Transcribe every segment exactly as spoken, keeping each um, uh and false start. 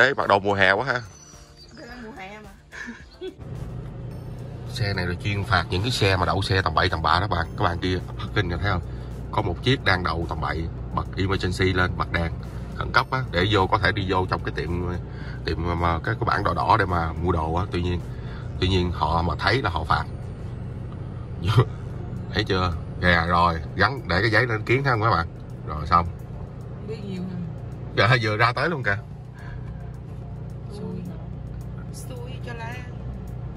Đấy, mặc đồ mùa hè quá ha. Mùa hè mà. Xe này là chuyên phạt những cái xe mà đậu xe tầm bậy tầm bạ đó bạn. Các bạn kia parking này thấy không? Có một chiếc đang đậu tầm bậy, bật emergency lên, bật đèn khẩn cấp á, để vô có thể đi vô trong cái tiệm tiệm mà cái cái bảng đỏ đỏ để mà mua đồ á. Tuy nhiên tuy nhiên họ mà thấy là họ phạt. Thấy chưa? Gà rồi, gắn để cái giấy lên kiến thấy không các bạn? Rồi xong. Dạ, vừa ra tới luôn kìa. Xui. Xui cho lá.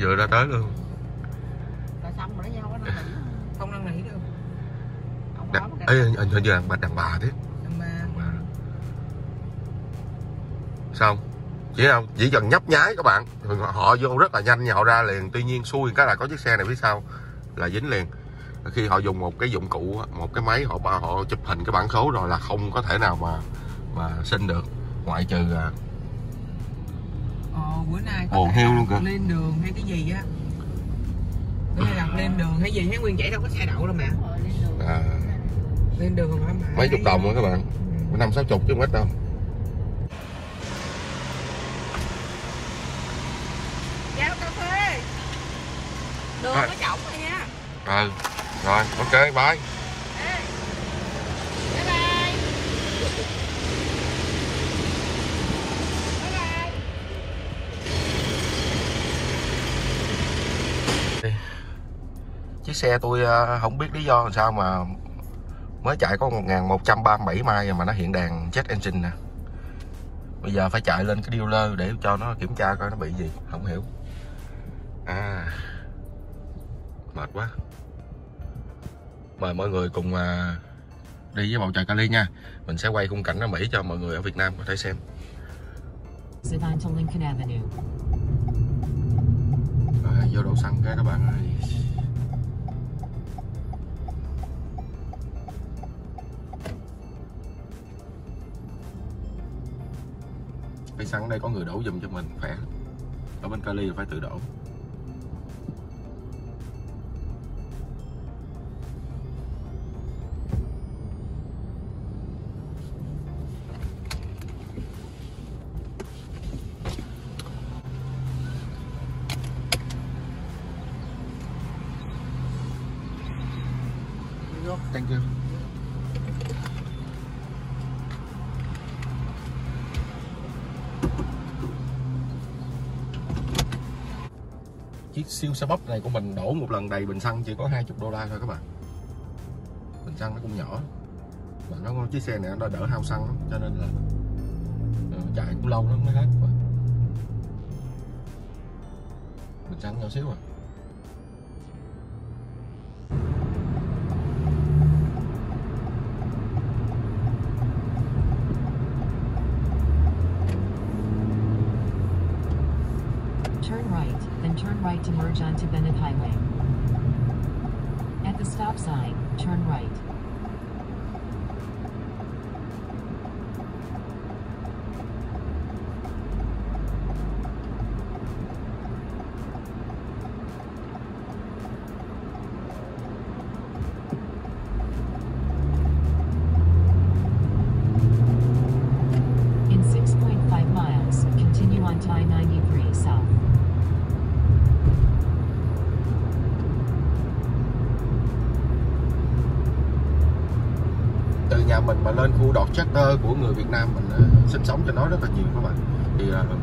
Vừa ra tới luôn. Rồi xong rồi đó, nhau đó, không năn nỉ được. Ông đó cái. Ê, anh hình như là đàn bà thế. Đàn bà. Đàn bà. Xong. Chỉ không? Chỉ cần nhấp nháy các bạn, họ vô rất là nhanh, họ ra liền. Tuy nhiên xui cái là có chiếc xe này phía sau là dính liền. Khi họ dùng một cái dụng cụ, một cái máy họ họ chụp hình cái bản số rồi là không có thể nào mà mà xin được, ngoại trừ à. Ờ, bữa nay có heo luôn kìa. Lên đường hay cái gì á. Bữa nay đặt lên đường hay gì thấy nguyên dãy đâu có xe đậu đâu mà. À. Lên đường hả mày? Mấy chục đồng nữa các bạn. Năm sáu chục chứ không ít đâu. Giao cà phê. Đường có trọng rồi nha. Ừ. Rồi, ok, bye. Chiếc xe tôi không biết lý do làm sao mà mới chạy có một nghìn một trăm ba mươi bảy mile mà nó hiện đèn jet engine nè. Bây giờ phải chạy lên cái dealer để cho nó kiểm tra coi nó bị gì, không hiểu. À, mệt quá. Mời mọi người cùng đi với Bầu Trời Cali nha. Mình sẽ quay khung cảnh ở Mỹ cho mọi người ở Việt Nam có thể xem. À, vô đậu xăng cái các bạn ơi. Cây xăng ở đây có người đổ giùm cho mình, khỏe. Ở bên Cali là phải tự đổ. Thank you. Chiếc siêu xe bắp này của mình đổ một lần đầy bình xăng chỉ có hai mươi đô la thôi các bạn. Bình xăng nó cũng nhỏ mà nó chiếc xe này nó đỡ hao xăng lắm, cho nên là chạy cũng lâu lắm mới hết. Bình xăng nhỏ xíu à. Right to merge onto Bennett Highway. At the stop sign, turn right. In six point five miles, continue on to I ninety-three south. Nhà mình mà lên khu Dorchester của người Việt Nam mình uh, sinh sống cho nó rất là nhiều các bạn. Thì uh,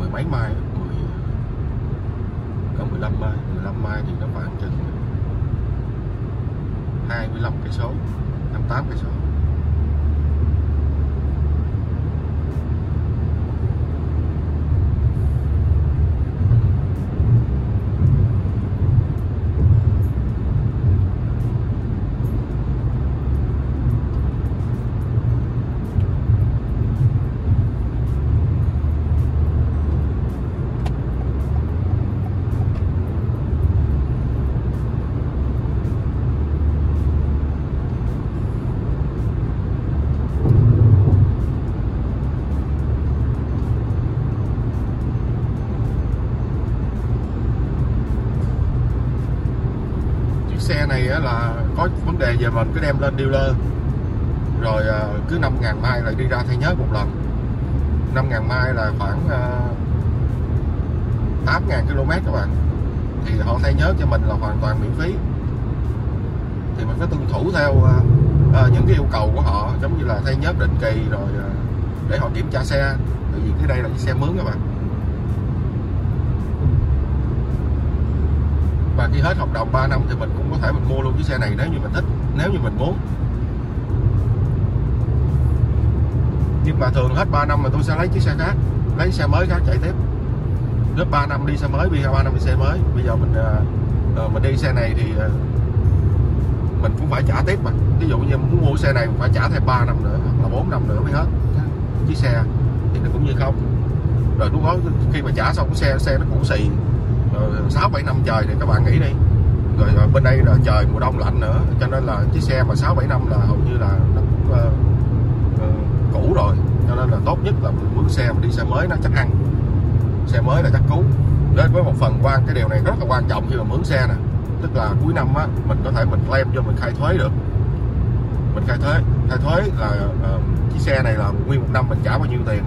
mười mấy mai, mười, có mười lăm mai, mười lăm mai thì nó khoảng chừng hai mươi lăm cây số, hai mươi tám cây số. Xe này là có vấn đề về mình cứ đem lên dealer rồi cứ năm ngàn mai lại đi ra thay nhớt một lần. năm ngàn mile là khoảng tám ngàn km các bạn. Thì họ thay nhớ cho mình là hoàn toàn miễn phí, thì mình phải tuân thủ theo à, những cái yêu cầu của họ, giống như là thay nhớt định kỳ rồi để họ kiểm tra xe, bởi vì cái đây là cái xe mướn các bạn. Và khi hết hợp đồng ba năm thì mình cũng có thể mình mua luôn cái xe này nếu như mình thích, nếu như mình muốn. Nhưng mà thường hết ba năm mà tôi sẽ lấy chiếc xe khác, lấy xe mới khác chạy tiếp. Lớp ba năm đi xe mới, bây giờ ba năm đi xe mới. Bây giờ mình mình đi xe này thì mình cũng phải trả tiếp mà. Ví dụ như muốn mua xe này mình phải trả thêm ba năm nữa hoặc là bốn năm nữa mới hết chiếc xe, thì nó cũng như không. Rồi lúc đó khi mà trả xong xe xe nó cũng xì sáu bảy năm trời thì các bạn nghĩ đi. Rồi, rồi bên đây là trời mùa đông lạnh nữa, cho nên là chiếc xe mà sáu bảy năm là hầu như là nó cũng uh, uh, cũ rồi. Cho nên là tốt nhất là mình muốn xe mình đi xe mới nó chắc ăn, xe mới là chắc cứu. Đến với một phần quan cái điều này rất là quan trọng khi mà mướn xe nè, tức là cuối năm á, mình có thể mình claim cho mình khai thuế được. Mình khai thuế, khai thuế là uh, chiếc xe này là nguyên một năm mình trả bao nhiêu tiền,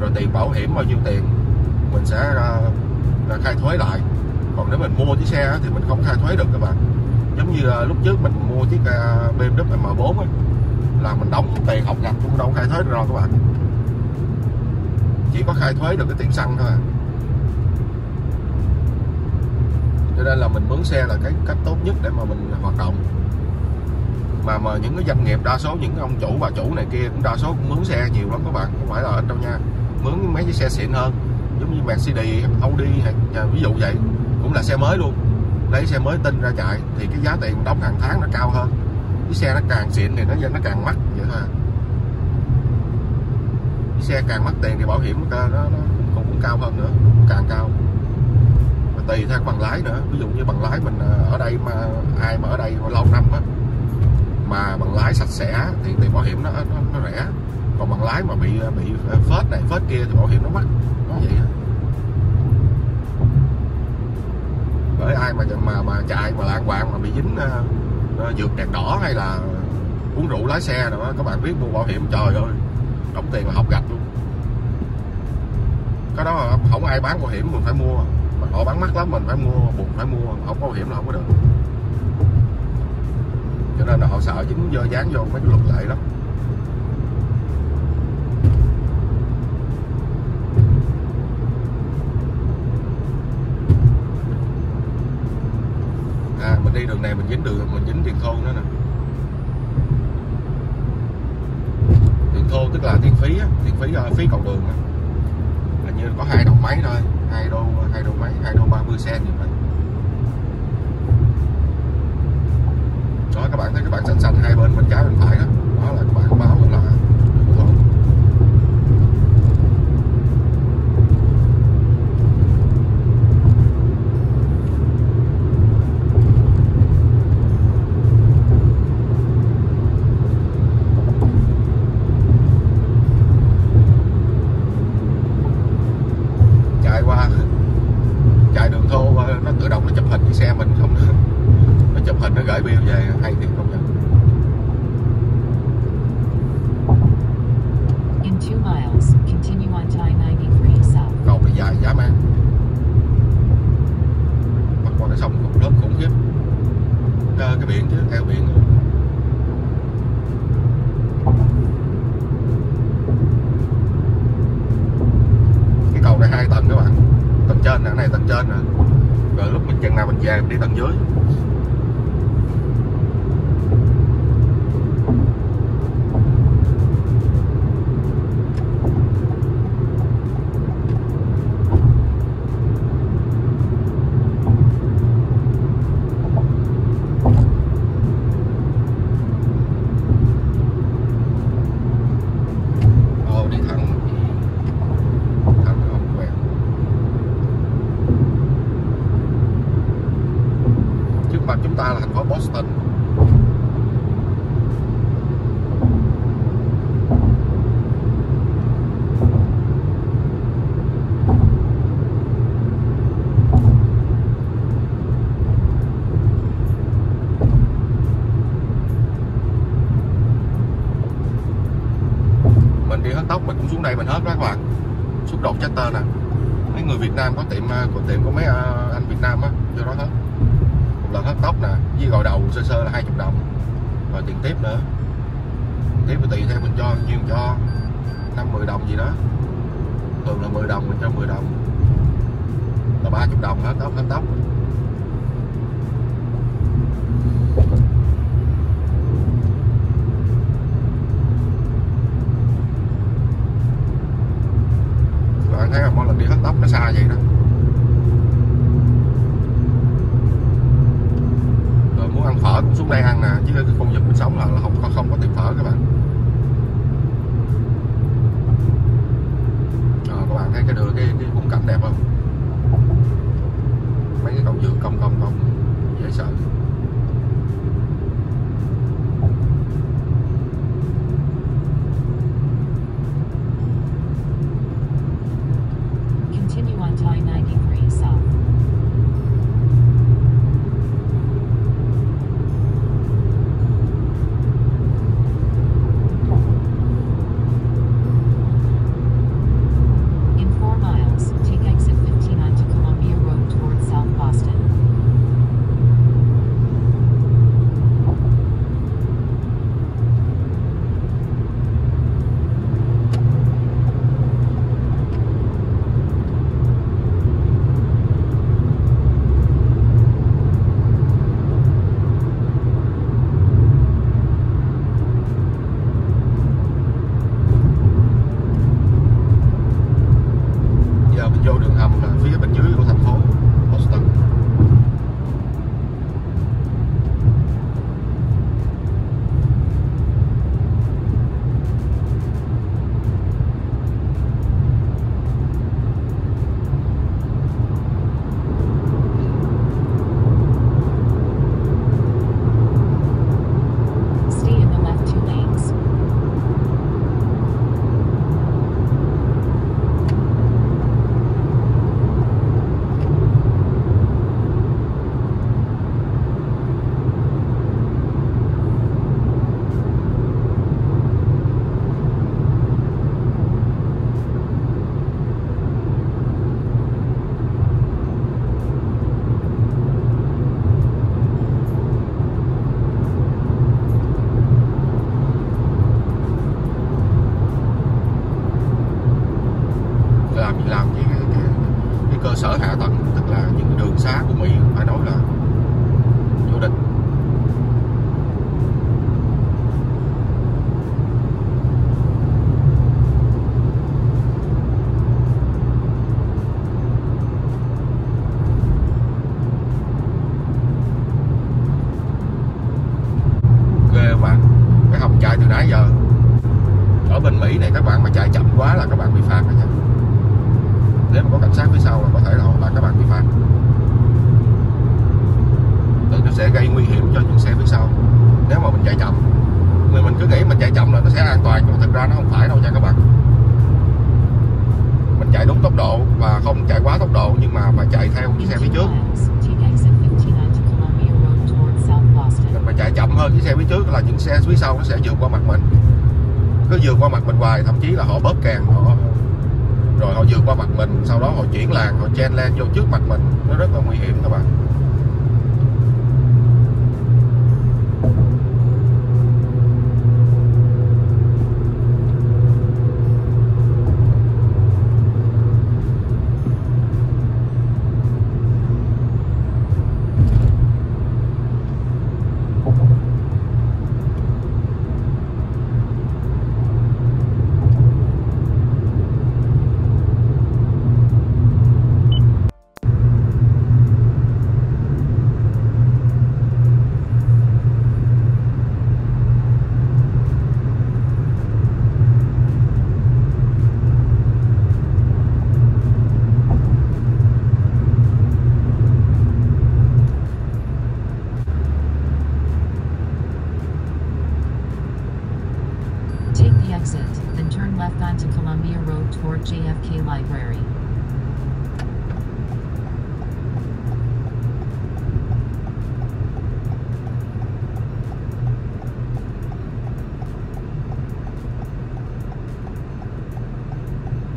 rồi tiền bảo hiểm bao nhiêu tiền, mình sẽ uh, là khai thuế lại. Còn nếu mình mua chiếc xe á, thì mình không khai thuế được các bạn. Giống như uh, lúc trước mình mua chiếc uh, bê em vê em bốn á, là mình đóng tiền học ngập cũng đâu khai thuế được rồi các bạn, chỉ có khai thuế được cái tiền xăng thôi à. Cho nên là mình mướn xe là cái cách tốt nhất để mà mình hoạt động. Mà mà những cái doanh nghiệp, đa số những ông chủ bà chủ này kia cũng đa số cũng mướn xe nhiều lắm các bạn, không phải là ít đâu nha. Mướn mấy chiếc xe xịn hơn, giống như Mercedes, Audi hay ví dụ vậy, cũng là xe mới luôn, lấy xe mới tinh ra chạy thì cái giá tiền đóng hàng tháng nó cao hơn. Cái xe nó càng xịn thì nó nó càng mắc vậy thôi à. Cái xe càng mắc tiền thì bảo hiểm nó, nó, nó cũng, cũng cao hơn nữa, càng cao. Và tùy theo bằng lái nữa, ví dụ như bằng lái mình ở đây mà ai mà ở đây lâu năm á, mà bằng lái sạch sẽ thì tiền bảo hiểm nó, nó nó rẻ. Còn bằng lái mà bị bị phết này phết kia thì bảo hiểm nó mắc, nó vậy á. Bởi ai mà mà mà chạy mà lạng quạng mà bị dính vượt đèn đỏ hay là uống rượu lái xe rồi đó, các bạn biết, mua bảo hiểm trời ơi đóng tiền là học gạch luôn. Cái đó là không ai bán bảo hiểm mình phải mua, mà họ bán mắc lắm mình phải mua, buộc phải mua, không có bảo hiểm là không có được. Cho nên là họ sợ dính dơ dán vô mấy cái luật lệ lắm. À, mình đi đường này mình dính đường, mình dính tiền thô nữa nè. Tiền thô tức là tiền phí á, tiền phí phí cầu đường á. Hình như có hai đồng mấy thôi, hai đô hai đô mấy, hai đô ba mươi xen gì vậy. Đó các bạn thấy các bạn xanh xanh hai bên bên trái bên phải đó, đó là các bạn báo là đường thô. đi hớt tóc mình cũng xuống đây mình hớt đó các bạn, xúc động Chester nè. Mấy người Việt Nam có tiệm của tiệm có mấy anh Việt Nam á, do đó hết. Một lần hớt tóc nè, với gội đầu sơ sơ là hai mươi đồng. Rồi tiền tiếp nữa. Tiếp với tùy theo mình cho nhiêu cho năm mười đồng gì đó. Thường là mười đồng mình cho mười đồng. Là ba mươi đồng hết tóc hết tóc. Bạn thấy không, mỗi lần đi hớt tóc nó xa vậy đó. Rồi muốn ăn phở cũng xuống đây ăn nè, chứ cái khu vực mình sống là, là không có không có tiệm phở các bạn. Rồi các bạn thấy cái đường cái cái khung cảnh đẹp không? Mấy cái cầu vượt cong cong cong dễ sợ. Xe phía sau nó sẽ vượt qua mặt mình, cứ vượt qua mặt mình hoài, thậm chí là họ bóp càng họ, rồi họ vượt qua mặt mình, sau đó họ chuyển làn, họ chen len vô trước mặt mình, nó rất là nguy hiểm các bạn.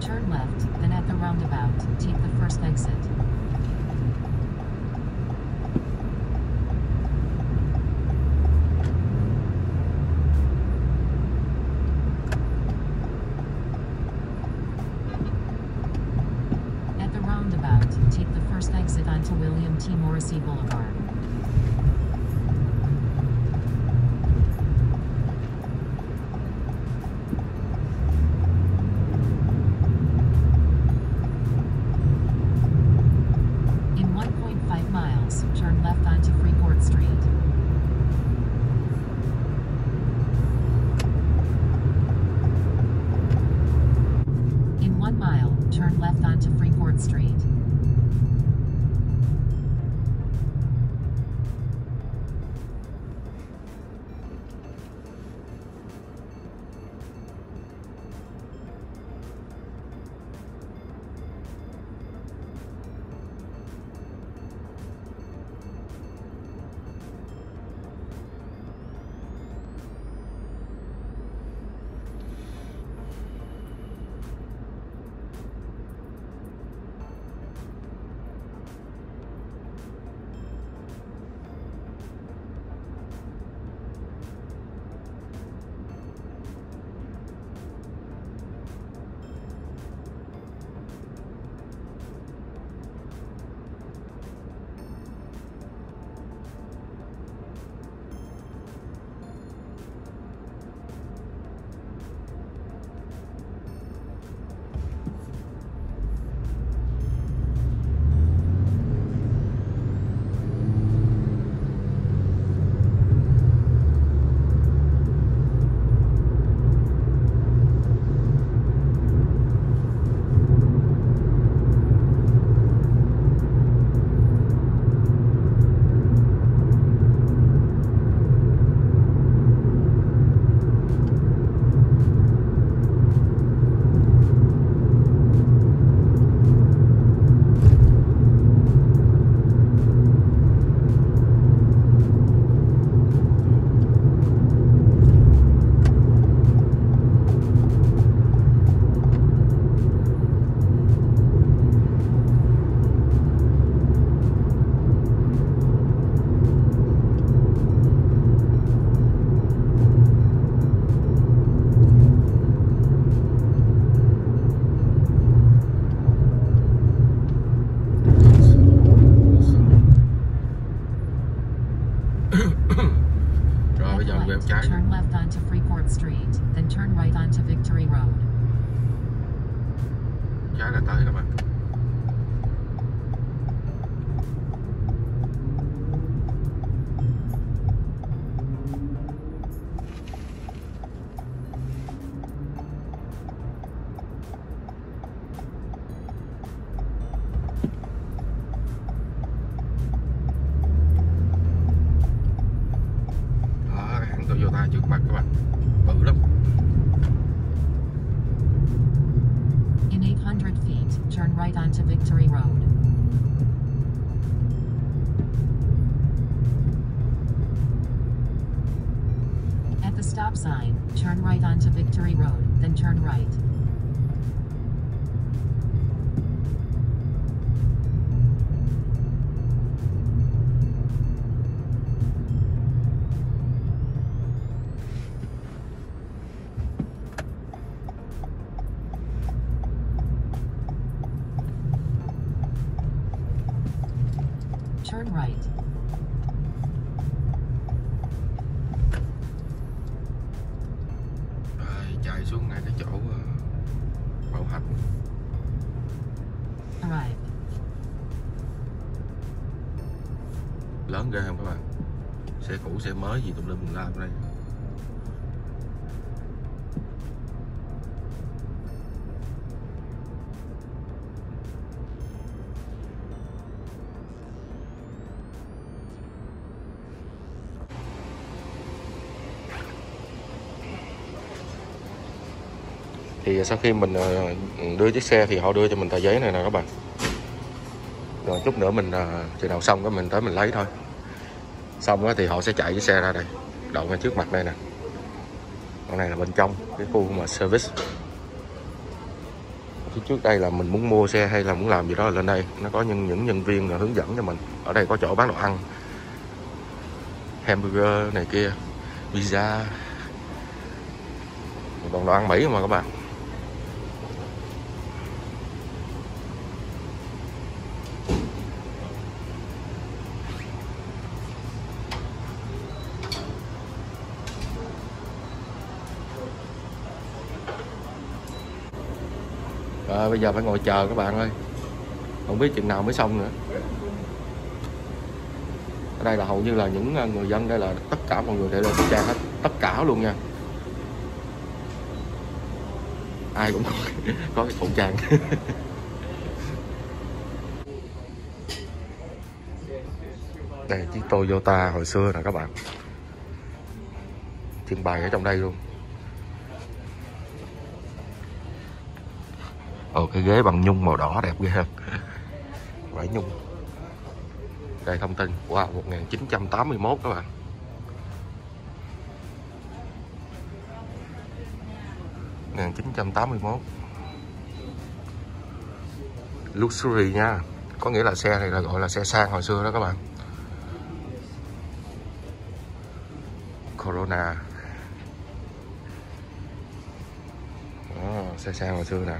Turn left, then at the roundabout, take the first exit. At the roundabout, take the first exit onto William T. Morrissey Boulevard. Turn left onto Freeport Street. In one mile, turn left onto Freeport Street. Turn left onto Freeport Street, then turn right onto Victory Road. Trái là tới các bạn. Trước mặt các bạn, bự lắm. In eight hundred feet, turn right onto Victory Road. At the stop sign, turn right onto Victory Road, then turn right. Turn right. Rồi chạy xuống ngay cái chỗ Bảo Hạnh. Arrive. Lớn ghê không các bạn? Xe cũ xe mới gì tùm lum mình làm đây. Thì sau khi mình đưa chiếc xe thì họ đưa cho mình tờ giấy này nè các bạn. Rồi chút nữa mình chừng nào xong cái mình tới mình lấy thôi. Xong thì họ sẽ chạy chiếc xe ra đây, đậu ngay trước mặt đây nè. Con này là bên trong cái khu mà service. Chứ trước đây là mình muốn mua xe hay là muốn làm gì đó là lên đây, nó có những những nhân viên là hướng dẫn cho mình. Ở đây có chỗ bán đồ ăn, hamburger này kia, pizza, còn đồ ăn Mỹ mà các bạn. À, bây giờ phải ngồi chờ các bạn ơi, không biết chừng nào mới xong nữa. Ở đây là hầu như là những người dân đây là tất cả mọi người đều đeo khẩu trang hết, tất cả luôn nha, ai cũng có cái khẩu trang. Đây chiếc Toyota hồi xưa nè các bạn, trưng bày ở trong đây luôn. Ồ, cái ghế bằng nhung màu đỏ đẹp ghê hơn, vải nhung. Đây thông tin của wow, một nghìn chín trăm tám mươi mốt các bạn. một nghìn chín trăm tám mươi mốt luxury nha, có nghĩa là xe này là gọi là xe sang hồi xưa đó các bạn. Corona đó, xe sang hồi xưa nè.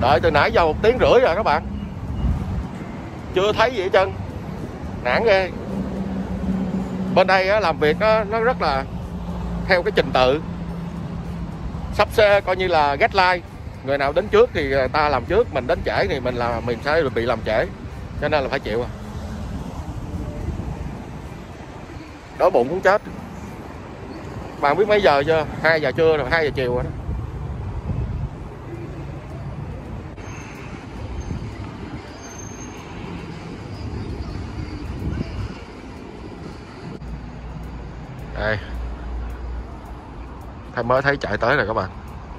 Đợi từ nãy giờ một tiếng rưỡi rồi các bạn, chưa thấy gì hết trơn, nản ghê. Bên đây á, làm việc nó, nó rất là theo cái trình tự, sắp xếp coi như là deadline. Người nào đến trước thì người ta làm trước, mình đến trễ thì mình làm mình sẽ bị làm trễ, cho nên là phải chịu. À, đói bụng cũng chết. Bạn biết mấy giờ chưa? Hai giờ trưa rồi, hai giờ chiều rồi đó. Đây, mới thấy chạy tới rồi các bạn,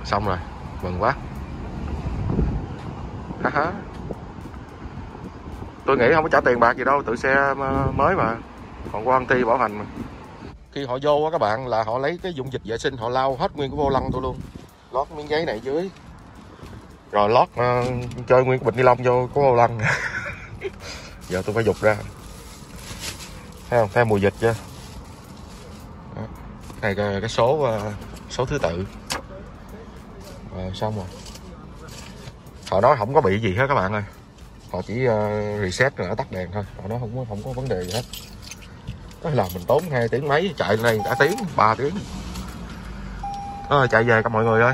xong rồi, mừng quá. Tôi nghĩ không có trả tiền bạc gì đâu, tự xe mới mà, còn qua công ty bảo hành mà. Khi họ vô á các bạn là họ lấy cái dung dịch vệ sinh họ lau hết nguyên cái vô lăng tôi luôn, lót miếng giấy này dưới, rồi lót uh, chơi nguyên bịch ni lông vô có vô lăng. Giờ tôi phải dục ra, thấy không, thấy mùi dịch chưa? Này cái số số thứ tự. Rồi, xong rồi. Họ nói không có bị gì hết các bạn ơi. Họ chỉ uh, reset rồi tắt đèn thôi. Họ nói không có không có vấn đề gì hết. Đó là mình tốn hai tiếng mấy chạy lên cả tiếng, ba tiếng. Rồi chạy về các mọi người ơi.